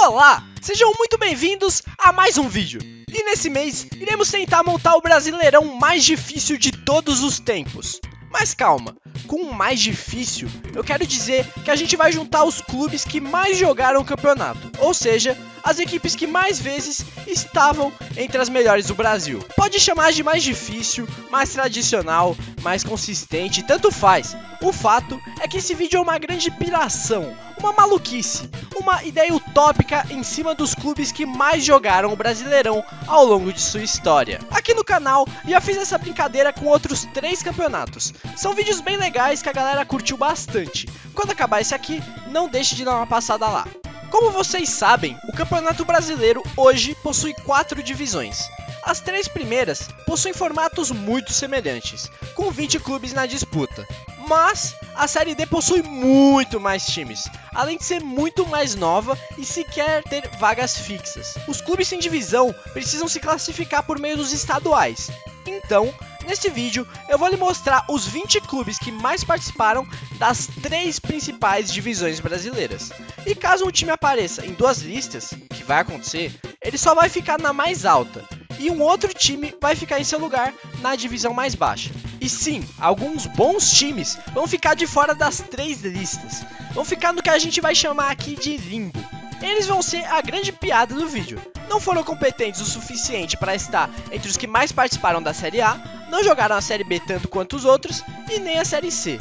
Olá, sejam muito bem-vindos a mais um vídeo. E nesse mês, iremos tentar montar o Brasileirão mais difícil de todos os tempos. Mas calma, com o mais difícil, eu quero dizer que a gente vai juntar os clubes que mais jogaram o campeonato, ou seja, as equipes que mais vezes estavam entre as melhores do Brasil. Pode chamar de mais difícil, mais tradicional, mais consistente, tanto faz. O fato é que esse vídeo é uma grande piração, uma maluquice, uma ideia utópica em cima dos clubes que mais jogaram o Brasileirão ao longo de sua história. Aqui no canal já fiz essa brincadeira com outros 3 campeonatos. São vídeos bem legais que a galera curtiu bastante. Quando acabar esse aqui, não deixe de dar uma passada lá. Como vocês sabem, o Campeonato Brasileiro hoje possui 4 divisões. As 3 primeiras possuem formatos muito semelhantes, com 20 clubes na disputa. Mas a Série D possui muito mais times, além de ser muito mais nova e sequer ter vagas fixas. Os clubes sem divisão precisam se classificar por meio dos estaduais. Então, neste vídeo, eu vou lhe mostrar os 20 clubes que mais participaram das 3 principais divisões brasileiras. E caso um time apareça em 2 listas, que vai acontecer, ele só vai ficar na mais alta, e um outro time vai ficar em seu lugar na divisão mais baixa. E sim, alguns bons times vão ficar de fora das 3 listas, vão ficar no que a gente vai chamar aqui de limbo. Eles vão ser a grande piada do vídeo. Não foram competentes o suficiente para estar entre os que mais participaram da Série A, não jogaram a Série B tanto quanto os outros e nem a Série C.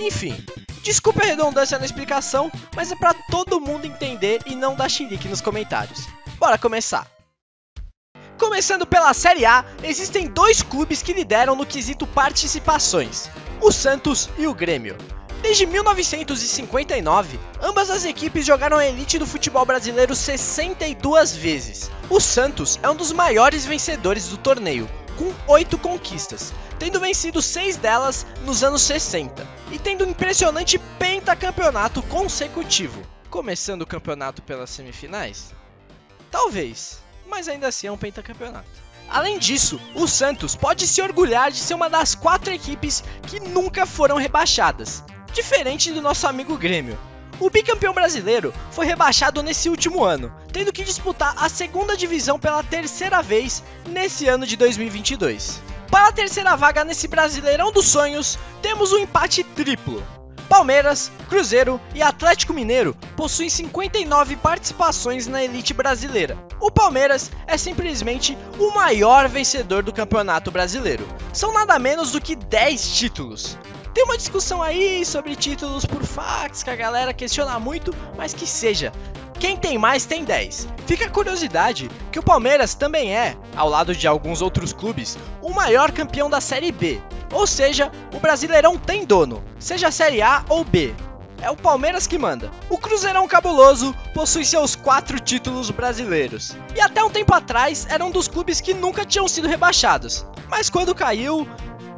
Enfim, desculpe a redundância na explicação, mas é para todo mundo entender e não dar chilique nos comentários. Bora começar! Começando pela Série A, existem 2 clubes que lideram no quesito participações, o Santos e o Grêmio. Desde 1959, ambas as equipes jogaram a elite do futebol brasileiro 62 vezes. O Santos é um dos maiores vencedores do torneio, com 8 conquistas, tendo vencido 6 delas nos anos 60 e tendo um impressionante pentacampeonato consecutivo. Começando o campeonato pelas semifinais? Talvez, mas ainda assim é um pentacampeonato. Além disso, o Santos pode se orgulhar de ser uma das 4 equipes que nunca foram rebaixadas, diferente do nosso amigo Grêmio. O bicampeão brasileiro foi rebaixado nesse último ano, tendo que disputar a 2ª divisão pela 3ª vez nesse ano de 2022. Para a 3ª vaga nesse Brasileirão dos Sonhos, temos um empate triplo. Palmeiras, Cruzeiro e Atlético Mineiro possuem 59 participações na elite brasileira. O Palmeiras é simplesmente o maior vencedor do Campeonato Brasileiro. São nada menos do que 10 títulos. Tem uma discussão aí sobre títulos por fax que a galera questiona muito, mas que seja, quem tem mais tem 10. Fica a curiosidade que o Palmeiras também é, ao lado de alguns outros clubes, o maior campeão da Série B, ou seja, o Brasileirão tem dono, seja Série A ou B. É o Palmeiras que manda. O Cruzeirão cabuloso possui seus 4 títulos brasileiros. E até um tempo atrás era um dos clubes que nunca tinham sido rebaixados, mas quando caiu...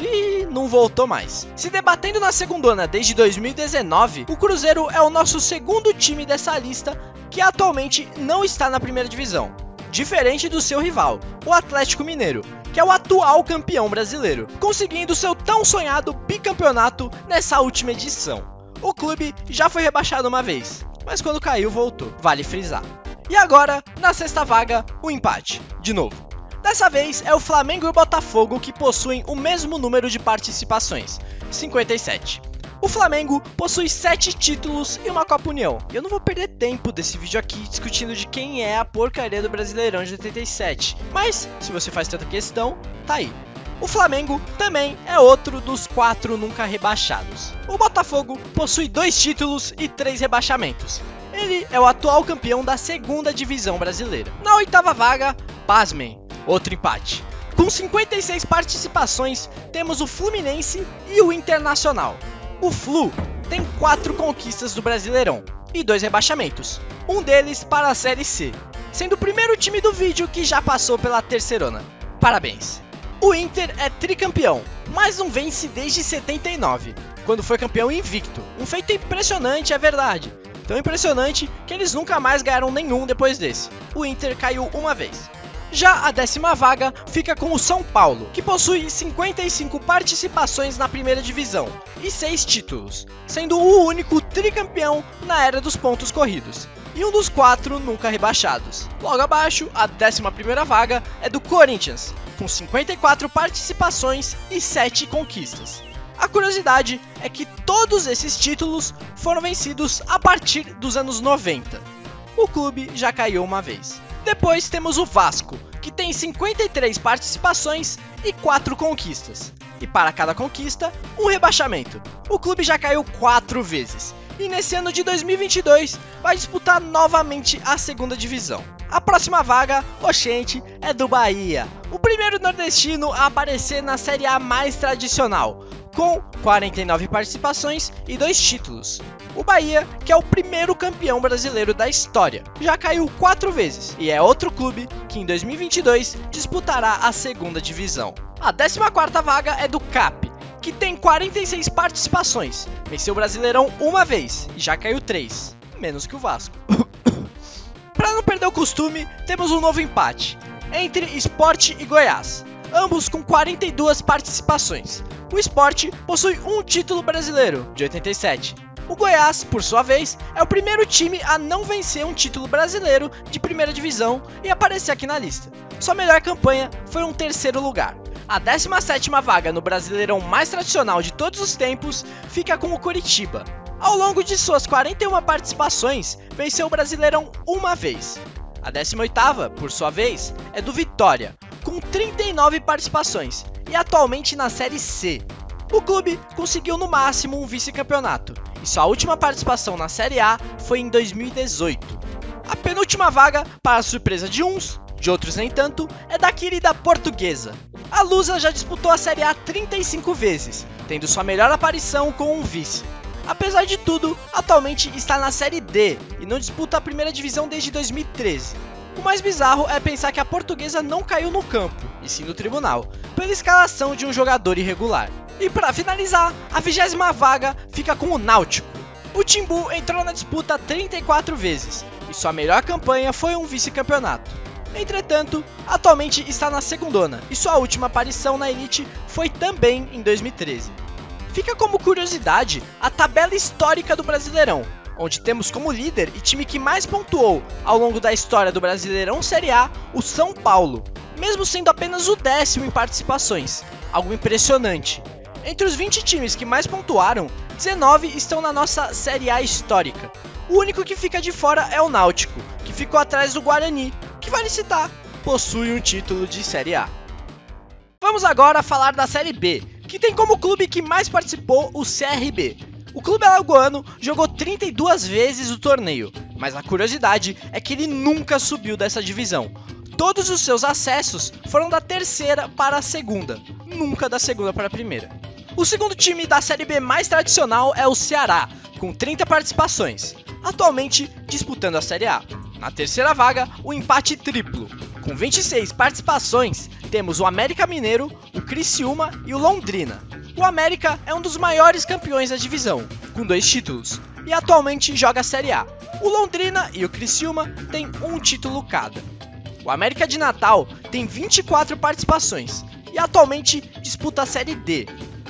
e não voltou mais. Se debatendo na segundona desde 2019, o Cruzeiro é o nosso 2º time dessa lista que atualmente não está na 1ª divisão, diferente do seu rival, o Atlético Mineiro, que é o atual campeão brasileiro, conseguindo seu tão sonhado bicampeonato nessa última edição. O clube já foi rebaixado uma vez, mas quando caiu voltou, vale frisar. E agora, na 6ª vaga, o empate, de novo. Dessa vez é o Flamengo e o Botafogo que possuem o mesmo número de participações, 57. O Flamengo possui 7 títulos e uma Copa União. Eu não vou perder tempo desse vídeo aqui discutindo de quem é a porcaria do Brasileirão de 87, mas se você faz tanta questão, tá aí. O Flamengo também é outro dos 4 nunca rebaixados. O Botafogo possui 2 títulos e 3 rebaixamentos. Ele é o atual campeão da 2ª divisão brasileira. Na 8ª vaga, pasmem, outro empate. Com 56 participações, temos o Fluminense e o Internacional. O Flu tem 4 conquistas do Brasileirão e 2 rebaixamentos, um deles para a Série C, sendo o primeiro time do vídeo que já passou pela terceirona. Parabéns! O Inter é tricampeão, mas não vence desde 79, quando foi campeão invicto. Um feito impressionante, é verdade. Tão impressionante que eles nunca mais ganharam nenhum depois desse. O Inter caiu uma vez. Já a 10ª vaga fica com o São Paulo, que possui 55 participações na 1ª divisão e 6 títulos, sendo o único tricampeão na era dos pontos corridos. e um dos quatro nunca rebaixados. Logo abaixo, a 11ª vaga é do Corinthians, com 54 participações e 7 conquistas. A curiosidade é que todos esses títulos foram vencidos a partir dos anos 90. O clube já caiu uma vez. Depois temos o Vasco, que tem 53 participações e 4 conquistas. E para cada conquista, um rebaixamento. O clube já caiu 4 vezes. E nesse ano de 2022, vai disputar novamente a 2ª divisão. A próxima vaga, oxente, é do Bahia, o primeiro nordestino a aparecer na Série A mais tradicional, com 49 participações e 2 títulos. O Bahia, que é o primeiro campeão brasileiro da história, já caiu 4 vezes e é outro clube que em 2022 disputará a 2ª divisão. A 14ª vaga é do CAP, que tem 46 participações, venceu o Brasileirão uma vez e já caiu 3, menos que o Vasco. Para não perder o costume, temos um novo empate entre Sport e Goiás, ambos com 42 participações. O Sport possui um título brasileiro, de 87. O Goiás, por sua vez, é o primeiro time a não vencer um título brasileiro de primeira divisão e aparecer aqui na lista. Sua melhor campanha foi um 3º lugar. A 17ª vaga no Brasileirão mais tradicional de todos os tempos fica com o Curitiba. Ao longo de suas 41 participações, venceu o Brasileirão uma vez. A 18ª, por sua vez, é do Vitória, com 39 participações e atualmente na Série C. O clube conseguiu no máximo um vice-campeonato e sua última participação na Série A foi em 2018. A penúltima vaga, para a surpresa de uns, de outros nem tanto, é da querida Portuguesa. A Lusa já disputou a Série A 35 vezes, tendo sua melhor aparição com um vice. Apesar de tudo, atualmente está na Série D e não disputa a primeira divisão desde 2013. O mais bizarro é pensar que a Portuguesa não caiu no campo, e sim no tribunal, pela escalação de um jogador irregular. E para finalizar, a 20ª vaga fica com o Náutico. O Timbu entrou na disputa 34 vezes, e sua melhor campanha foi um vice-campeonato. Entretanto, atualmente está na segundona, e sua última aparição na elite foi também em 2013. Fica como curiosidade a tabela histórica do Brasileirão, onde temos como líder e time que mais pontuou ao longo da história do Brasileirão Série A o São Paulo, mesmo sendo apenas o 10º em participações, algo impressionante. Entre os 20 times que mais pontuaram, 19 estão na nossa Série A histórica. O único que fica de fora é o Náutico, que ficou atrás do Guarani, que vale citar, possui um título de Série A. Vamos agora falar da Série B, que tem como clube que mais participou o CRB. O clube alagoano jogou 32 vezes o torneio, mas a curiosidade é que ele nunca subiu dessa divisão. Todos os seus acessos foram da 3ª para a 2ª, nunca da 2ª para a 1ª. O segundo time da Série B mais tradicional é o Ceará, com 30 participações, atualmente disputando a Série A. Na 3ª vaga, o empate triplo. Com 26 participações, temos o América Mineiro, o Criciúma e o Londrina. O América é um dos maiores campeões da divisão, com 2 títulos, e atualmente joga a Série A. O Londrina e o Criciúma têm um título cada. O América de Natal tem 24 participações e atualmente disputa a Série D.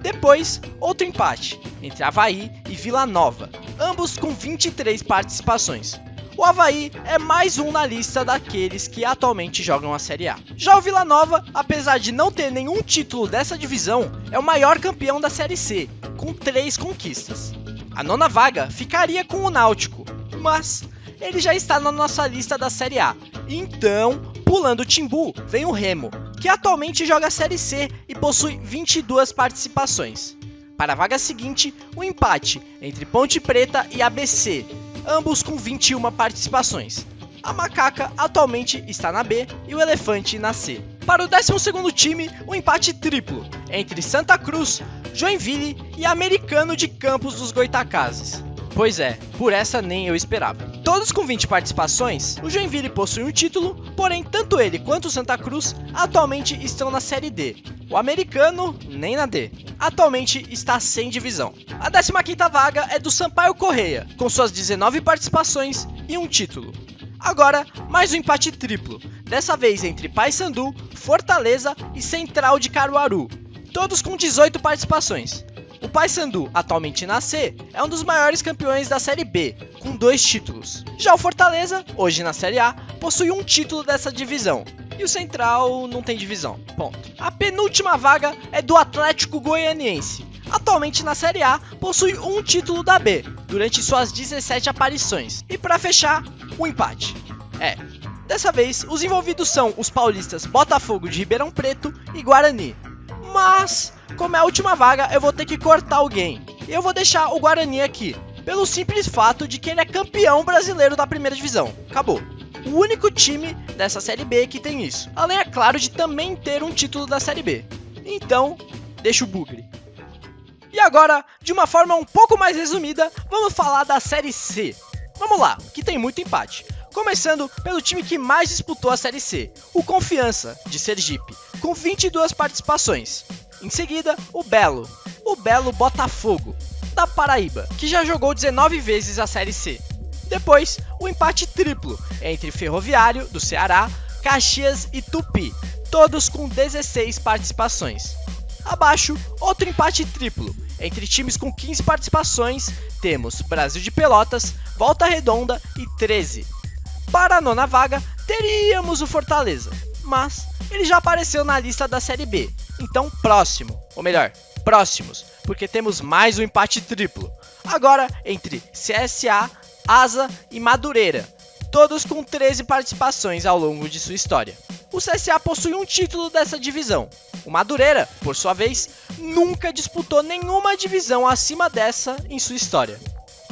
Depois, outro empate entre Avaí e Vila Nova, ambos com 23 participações. O Avaí é mais um na lista daqueles que atualmente jogam a Série A. Já o Vila Nova, apesar de não ter nenhum título dessa divisão, é o maior campeão da Série C, com 3 conquistas. A 9ª vaga ficaria com o Náutico, mas ele já está na nossa lista da Série A. Então, pulando o Timbu, vem o Remo, que atualmente joga a Série C e possui 22 participações. Para a vaga seguinte, o empate entre Ponte Preta e ABC, ambos com 21 participações. A Macaca atualmente está na B e o Elefante na C. Para o 12º time, o empate triplo entre Santa Cruz, Joinville e Americano de Campos dos Goitacazes. Pois é, por essa nem eu esperava. Todos com 20 participações, o Joinville possui um título, porém tanto ele quanto o Santa Cruz atualmente estão na Série D. O Americano, nem na D. Atualmente está sem divisão. A 15ª vaga é do Sampaio Correia, com suas 19 participações e um título. Agora, mais um empate triplo, dessa vez entre Paysandu, Fortaleza e Central de Caruaru, todos com 18 participações. O Paysandu, atualmente na C, é um dos maiores campeões da Série B, com 2 títulos. Já o Fortaleza, hoje na Série A, possui 1 título dessa divisão. E o Central não tem divisão, ponto. A penúltima vaga é do Atlético Goianiense. Atualmente na Série A, possui 1 título da B, durante suas 17 aparições. E para fechar, um empate. Dessa vez, os envolvidos são os paulistas Botafogo de Ribeirão Preto e Guarani. Mas, como é a última vaga, eu vou ter que cortar alguém. E eu vou deixar o Guarani aqui, pelo simples fato de que ele é campeão brasileiro da primeira divisão. Acabou. O único time dessa Série B que tem isso. Além, é claro, de também ter um título da Série B. Então, deixa o bugre. E agora, de uma forma um pouco mais resumida, vamos falar da Série C. Vamos lá, que tem muito empate. Começando pelo time que mais disputou a Série C, o Confiança, de Sergipe, com 22 participações. Em seguida, o Belo Botafogo, da Paraíba, que já jogou 19 vezes a Série C. Depois, o empate triplo entre Ferroviário, do Ceará, Caxias e Tupi, todos com 16 participações. Abaixo, outro empate triplo. Entre times com 15 participações, temos Brasil de Pelotas, Volta Redonda e 13. Para a nona vaga, teríamos o Fortaleza, mas ele já apareceu na lista da Série B, então próximos, porque temos mais um empate triplo. Agora entre CSA, Asa e Madureira, todos com 13 participações ao longo de sua história. O CSA possui 1 título dessa divisão. O Madureira, por sua vez, nunca disputou nenhuma divisão acima dessa em sua história.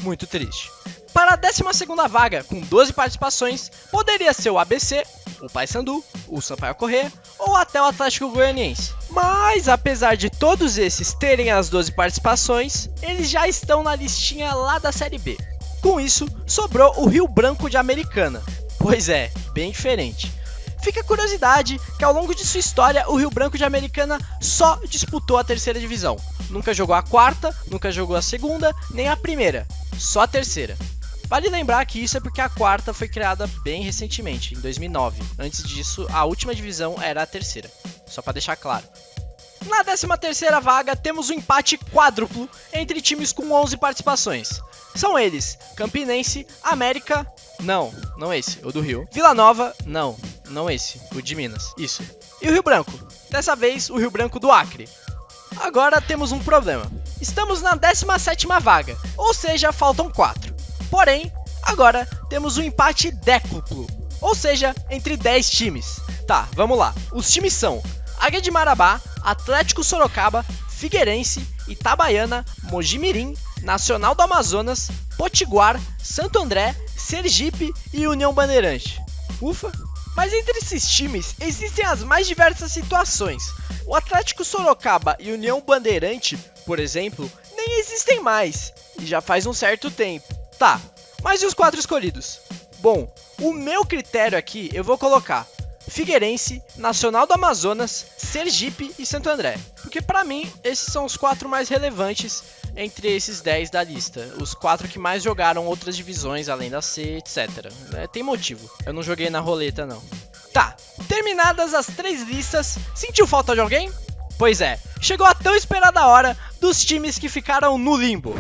Muito triste. Para a 12ª vaga, com 12 participações, poderia ser o ABC, o Paysandu, o Sampaio Corrêa ou até o Atlético Goianiense. Mas, apesar de todos esses terem as 12 participações, eles já estão na listinha lá da Série B. Com isso, sobrou o Rio Branco de Americana. Pois é, bem diferente. Fica a curiosidade que ao longo de sua história, o Rio Branco de Americana só disputou a 3ª divisão. Nunca jogou a 4ª, nunca jogou a 2ª, nem a 1ª, só a 3ª. Vale lembrar que isso é porque a 4ª foi criada bem recentemente, em 2009. Antes disso, a última divisão era a 3ª, só para deixar claro. Na 13ª vaga, temos um empate quádruplo entre times com 11 participações. São eles, Campinense, América... Não esse, o do Rio. Vila Nova, não esse, o de Minas, isso. E o Rio Branco, dessa vez o Rio Branco do Acre. Agora temos um problema. Estamos na 17ª vaga, ou seja, faltam 4. Porém, agora temos um empate décuplo, ou seja, entre 10 times. Tá, vamos lá. Os times são Águia de Marabá, Atlético Sorocaba, Figueirense, Itabaiana, Mojimirim, Nacional do Amazonas, Potiguar, Santo André, Sergipe e União Bandeirante. Ufa! Mas entre esses times existem as mais diversas situações. O Atlético Sorocaba e União Bandeirante, por exemplo, nem existem mais, e já faz um certo tempo. Tá, mas e os 4 escolhidos? Bom, o meu critério aqui eu vou colocar Figueirense, Nacional do Amazonas, Sergipe e Santo André. Porque pra mim, esses são os 4 mais relevantes entre esses 10 da lista. Os 4 que mais jogaram outras divisões além da C, etc. Tem motivo, eu não joguei na roleta não. Tá, terminadas as 3 listas, sentiu falta de alguém? Pois é, chegou a tão esperada hora dos times que ficaram no limbo.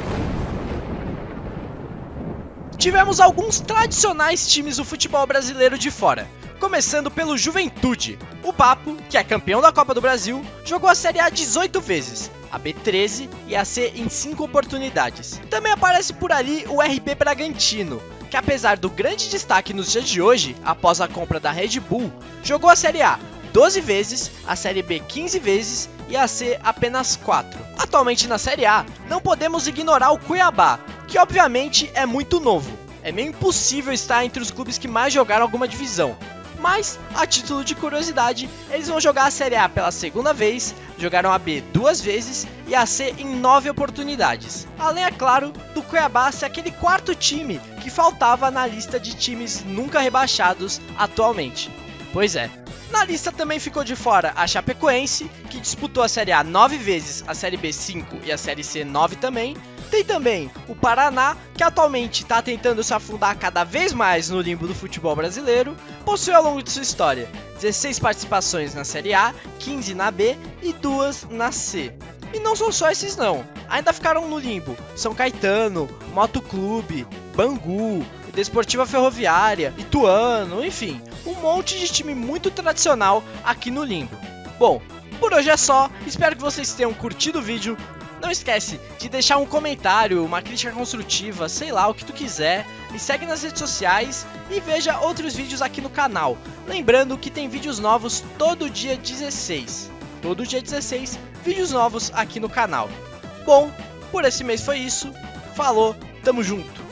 Tivemos alguns tradicionais times do futebol brasileiro de fora, começando pelo Juventude. O Papo, que é campeão da Copa do Brasil, jogou a Série A 18 vezes, a B 13 e a C em 5 oportunidades. Também aparece por ali o RB Bragantino, que apesar do grande destaque nos dias de hoje, após a compra da Red Bull, jogou a Série A 12 vezes, a Série B 15 vezes e a C apenas 4. Atualmente na Série A, não podemos ignorar o Cuiabá, que obviamente é muito novo. É meio impossível estar entre os clubes que mais jogaram alguma divisão. Mas, a título de curiosidade, eles vão jogar a Série A pela 2ª vez, jogaram a B 2 vezes e a C em 9 oportunidades. Além, é claro, do Cuiabá ser aquele 4º time que faltava na lista de times nunca rebaixados atualmente. Pois é. Na lista também ficou de fora a Chapecoense, que disputou a Série A 9 vezes, a Série B 5 e a Série C 9 também. Tem também o Paraná, que atualmente está tentando se afundar cada vez mais no limbo do futebol brasileiro, possui ao longo de sua história 16 participações na Série A, 15 na B e 2 na C. E não são só esses não, ainda ficaram no limbo São Caetano, Motoclube, Bangu, Desportiva Ferroviária, Ituano, enfim, um monte de time muito tradicional aqui no limbo. Bom, por hoje é só, espero que vocês tenham curtido o vídeo. Não esquece de deixar um comentário, uma crítica construtiva, sei lá, o que tu quiser. Me segue nas redes sociais e veja outros vídeos aqui no canal. Lembrando que tem vídeos novos todo dia 16. Todo dia 16, vídeos novos aqui no canal. Bom, por esse mês foi isso. Falou, tamo junto!